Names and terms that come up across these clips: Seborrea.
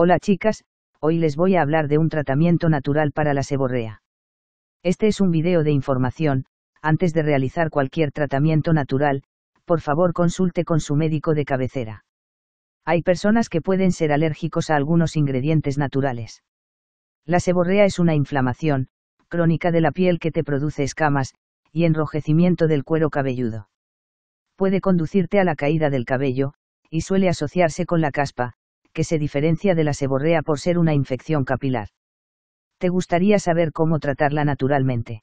Hola chicas, hoy les voy a hablar de un tratamiento natural para la seborrea. Este es un video de información. Antes de realizar cualquier tratamiento natural, por favor consulte con su médico de cabecera. Hay personas que pueden ser alérgicos a algunos ingredientes naturales. La seborrea es una inflamación crónica de la piel que te produce escamas y enrojecimiento del cuero cabelludo. Puede conducirte a la caída del cabello, y suele asociarse con la caspa, que se diferencia de la seborrea por ser una infección capilar. ¿Te gustaría saber cómo tratarla naturalmente?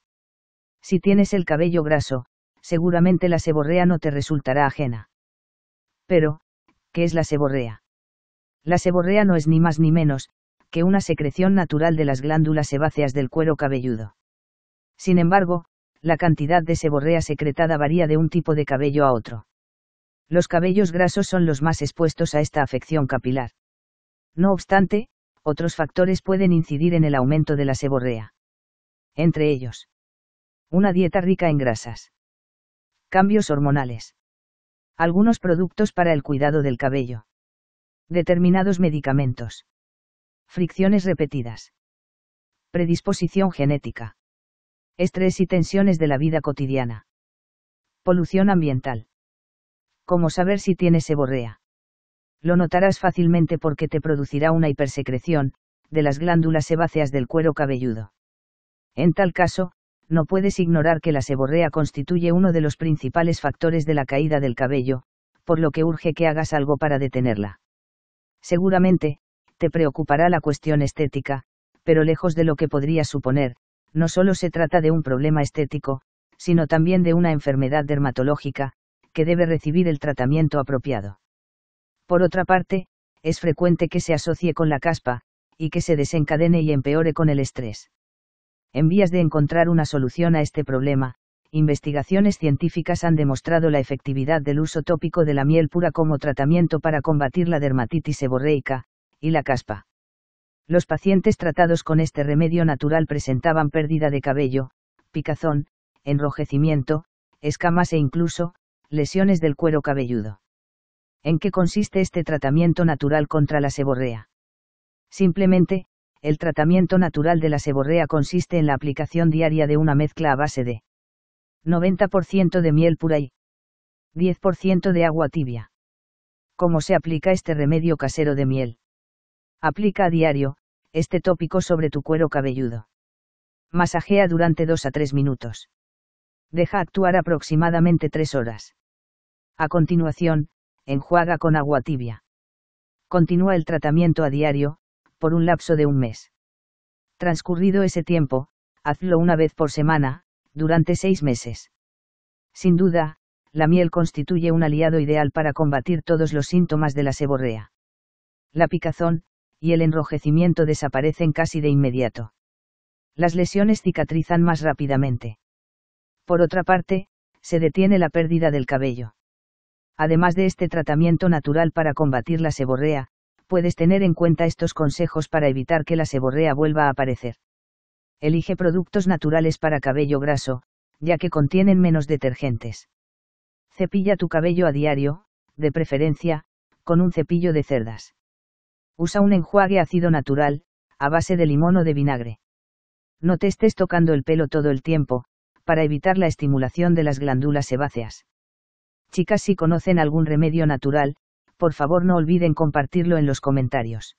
Si tienes el cabello graso, seguramente la seborrea no te resultará ajena. Pero, ¿qué es la seborrea? La seborrea no es ni más ni menos que una secreción natural de las glándulas sebáceas del cuero cabelludo. Sin embargo, la cantidad de seborrea secretada varía de un tipo de cabello a otro. Los cabellos grasos son los más expuestos a esta afección capilar. No obstante, otros factores pueden incidir en el aumento de la seborrea. Entre ellos, una dieta rica en grasas, cambios hormonales, algunos productos para el cuidado del cabello, determinados medicamentos, fricciones repetidas, predisposición genética, estrés y tensiones de la vida cotidiana, polución ambiental. ¿Cómo saber si tienes seborrea? Lo notarás fácilmente porque te producirá una hipersecreción de las glándulas sebáceas del cuero cabelludo. En tal caso, no puedes ignorar que la seborrea constituye uno de los principales factores de la caída del cabello, por lo que urge que hagas algo para detenerla. Seguramente, te preocupará la cuestión estética, pero lejos de lo que podrías suponer, no solo se trata de un problema estético, sino también de una enfermedad dermatológica, que debe recibir el tratamiento apropiado. Por otra parte, es frecuente que se asocie con la caspa, y que se desencadene y empeore con el estrés. En vías de encontrar una solución a este problema, investigaciones científicas han demostrado la efectividad del uso tópico de la miel pura como tratamiento para combatir la dermatitis seborreica y la caspa. Los pacientes tratados con este remedio natural presentaban pérdida de cabello, picazón, enrojecimiento, escamas e incluso lesiones del cuero cabelludo. ¿En qué consiste este tratamiento natural contra la seborrea? Simplemente, el tratamiento natural de la seborrea consiste en la aplicación diaria de una mezcla a base de 90% de miel pura y 10% de agua tibia. ¿Cómo se aplica este remedio casero de miel? Aplica a diario este tópico sobre tu cuero cabelludo. Masajea durante 2 a 3 minutos. Deja actuar aproximadamente 3 horas. A continuación, enjuaga con agua tibia. Continúa el tratamiento a diario, por un lapso de un mes. Transcurrido ese tiempo, hazlo una vez por semana, durante 6 meses. Sin duda, la miel constituye un aliado ideal para combatir todos los síntomas de la seborrea. La picazón y el enrojecimiento desaparecen casi de inmediato. Las lesiones cicatrizan más rápidamente. Por otra parte, se detiene la pérdida del cabello. Además de este tratamiento natural para combatir la seborrea, puedes tener en cuenta estos consejos para evitar que la seborrea vuelva a aparecer. Elige productos naturales para cabello graso, ya que contienen menos detergentes. Cepilla tu cabello a diario, de preferencia, con un cepillo de cerdas. Usa un enjuague ácido natural, a base de limón o de vinagre. No te estés tocando el pelo todo el tiempo, para evitar la estimulación de las glándulas sebáceas. Chicas, si conocen algún remedio natural, por favor no olviden compartirlo en los comentarios.